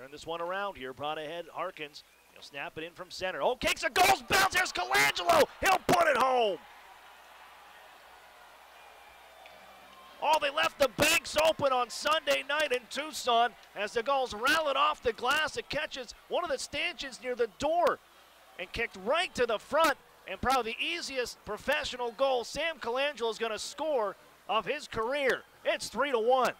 Turn this one around here, brought ahead Harkins. He'll snap it in from center. Oh, kicks a goals bounce, there's Colangelo. He'll put it home. Oh, they left the banks open on Sunday night in Tucson as the goals rallied off the glass. It catches one of the stanchions near the door and kicked right to the front, and probably the easiest professional goal Sam Colangelo is going to score of his career. It's 3-1.